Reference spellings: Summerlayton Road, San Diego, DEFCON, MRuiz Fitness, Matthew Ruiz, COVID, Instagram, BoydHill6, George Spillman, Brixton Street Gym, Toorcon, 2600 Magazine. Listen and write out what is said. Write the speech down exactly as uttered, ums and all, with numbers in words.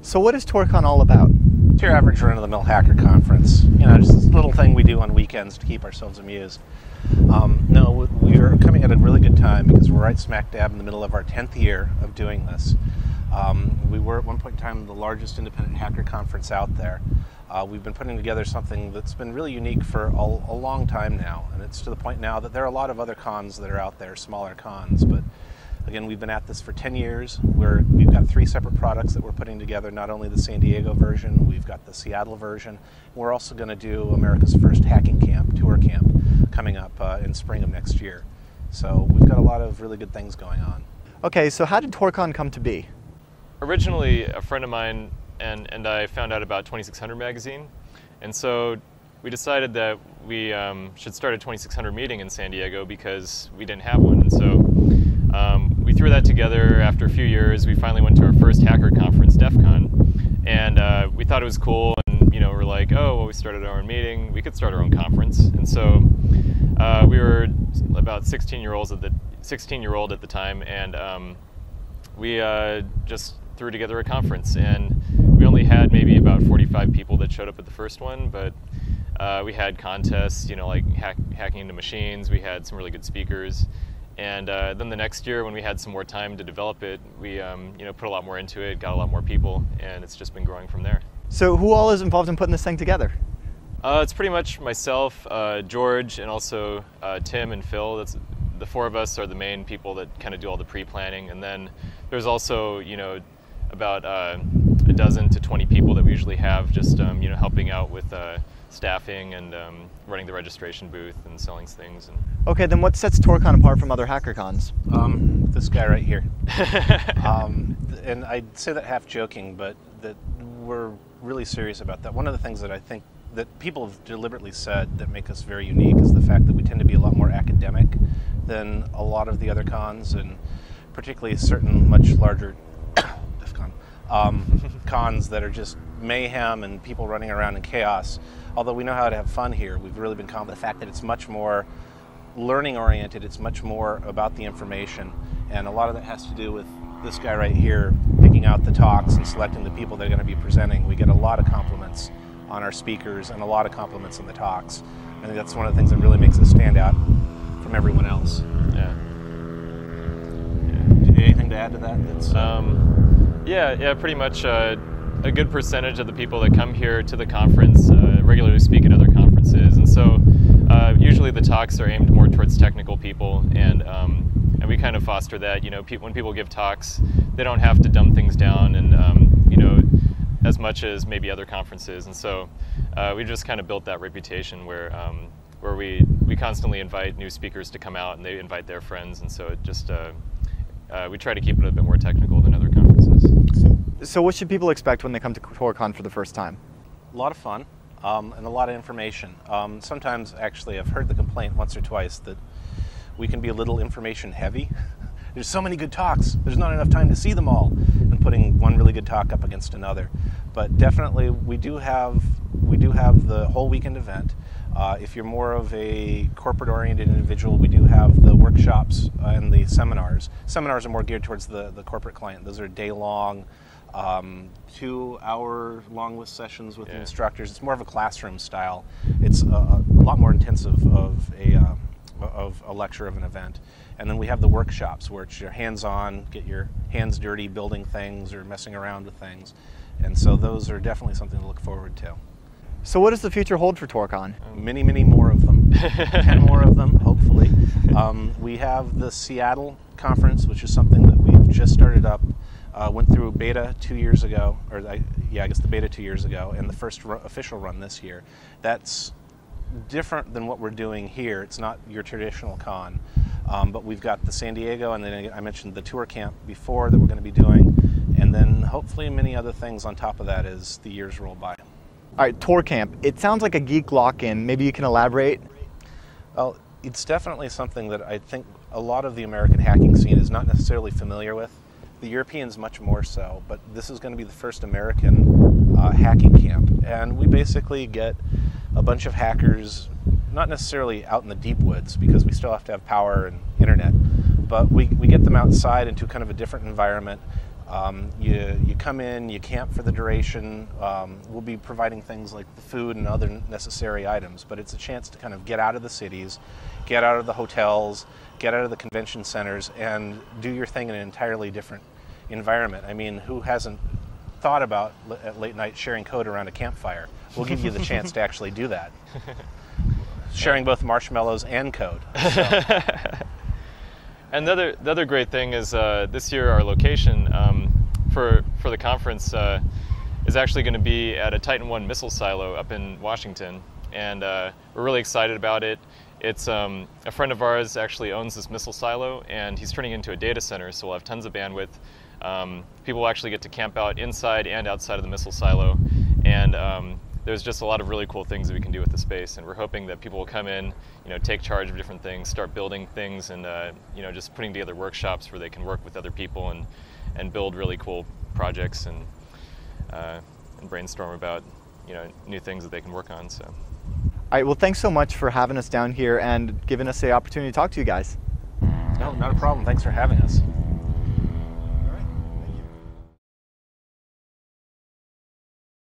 So what is Toorcon all about? It's your average run-of-the-mill hacker conference. You know, just this little thing we do on weekends to keep ourselves amused. Um, no, we're coming at a really good time because we're right smack dab in the middle of our tenth year of doing this. Um, we were at one point in time the largest independent hacker conference out there. Uh, we've been putting together something that's been really unique for a, a long time now, and it's to the point now that there are a lot of other cons that are out there, smaller cons, but again, we've been at this for ten years. We're, we've got three separate products that we're putting together, not only the San Diego version, we've got the Seattle version. We're also going to do America's first hacking camp, tour camp, coming up uh, in spring of next year. So we've got a lot of really good things going on. Okay, so how did Toorcon come to be? Originally, a friend of mine and, and I found out about twenty-six hundred Magazine, and so we decided that we um, should start a twenty-six hundred meeting in San Diego because we didn't have one, and so um, we threw that together. After a few years, we finally went to our first hacker conference, DEFCON, and uh, we thought it was cool, and you know, we're like, oh, well, we started our own meeting, we could start our own conference, and so uh, we were about sixteen-year-olds at the sixteen-year-old at the time, and um, we uh, just threw together a conference, and we only had maybe about forty-five people that showed up at the first one, but uh, we had contests, you know, like hack, hacking into machines. We had some really good speakers, and uh, then the next year when we had some more time to develop it, we um, you know, put a lot more into it, got a lot more people, and it's just been growing from there. So who all is involved in putting this thing together? Uh, it's pretty much myself, uh, George, and also uh, Tim and Phil. That's the four of us are the main people that kind of do all the pre-planning, and then there's also, you know, about uh, a dozen to twenty people that we usually have just um, you know, helping out with uh, staffing and um, running the registration booth and selling things. And okay, then what sets Toorcon apart from other hacker cons? Um, this guy right here. um, and I say that half joking, but that we're really serious about that. One of the things that I think that people have deliberately said that make us very unique is the fact that we tend to be a lot more academic than a lot of the other cons, and particularly certain much larger Um, cons that are just mayhem and people running around in chaos. Although we know how to have fun here, we've really been calm. The fact that it's much more learning oriented, it's much more about the information, and a lot of that has to do with this guy right here picking out the talks and selecting the people that are going to be presenting. We get a lot of compliments on our speakers and a lot of compliments on the talks. I think that's one of the things that really makes us stand out from everyone else. Yeah. Yeah. Do you anything to add to that? That's, um, Yeah, yeah, pretty much uh, a good percentage of the people that come here to the conference uh, regularly speak at other conferences, and so uh, usually the talks are aimed more towards technical people, and um, and we kind of foster that. You know, pe when people give talks, they don't have to dumb things down, and um, you know, as much as maybe other conferences, and so uh, we just kind of built that reputation where um, where we we constantly invite new speakers to come out, and they invite their friends, and so it just uh, uh, we try to keep it a bit more technical than other conferences. So what should people expect when they come to Toorcon for the first time? A lot of fun um, and a lot of information. Um, sometimes, actually, I've heard the complaint once or twice that we can be a little information heavy. There's so many good talks, there's not enough time to see them all, and putting one really good talk up against another. But definitely, we do have, we do have the whole weekend event. Uh, if you're more of a corporate-oriented individual, we do have the workshops and the seminars. Seminars are more geared towards the, the corporate client. Those are day-long, Um, two hour long sessions with yeah. the instructors. It's more of a classroom style. It's a, a lot more intensive of a, uh, of a lecture of an event. And then we have the workshops, where it's your hands on, get your hands dirty building things or messing around with things. And so those are definitely something to look forward to. So what does the future hold for Toorcon? Um, many, many more of them. ten more of them, hopefully. Um, we have the Seattle conference, which is something that we've just started up. Uh, went through beta two years ago, or I, yeah, I guess the beta two years ago, and the first ru- official run this year. That's different than what we're doing here. It's not your traditional con, um, but we've got the San Diego, and then I mentioned the tour camp before that we're going to be doing, and then hopefully many other things on top of that as the years roll by. All right, tour camp. It sounds like a geek lock-in. Maybe you can elaborate? Well, it's definitely something that I think a lot of the American hacking scene is not necessarily familiar with. The Europeans much more so, but this is going to be the first American uh, hacking camp. And we basically get a bunch of hackers, not necessarily out in the deep woods, because we still have to have power and internet, but we, we get them outside into kind of a different environment. Um, you, you come in, you camp for the duration. Um, we'll be providing things like the food and other necessary items, but it's a chance to kind of get out of the cities, get out of the hotels, get out of the convention centers, and do your thing in an entirely different environment. I mean, who hasn't thought about at late night sharing code around a campfire? We'll give you the chance to actually do that. Sharing both marshmallows and code. So. And the other, the other great thing is uh, this year our location um, for, for the conference uh, is actually going to be at a Titan one missile silo up in Washington, and uh, we're really excited about it. It's um, a friend of ours actually owns this missile silo, and he's turning it into a data center, so we'll have tons of bandwidth. Um, people will actually get to camp out inside and outside of the missile silo, and um, there's just a lot of really cool things that we can do with the space, and we're hoping that people will come in, you know, take charge of different things, start building things, and uh, you know, just putting together workshops where they can work with other people and and build really cool projects and uh, and brainstorm about, you know, new things that they can work on. So, all right. Well, thanks so much for having us down here and giving us the opportunity to talk to you guys. No, not a problem. Thanks for having us.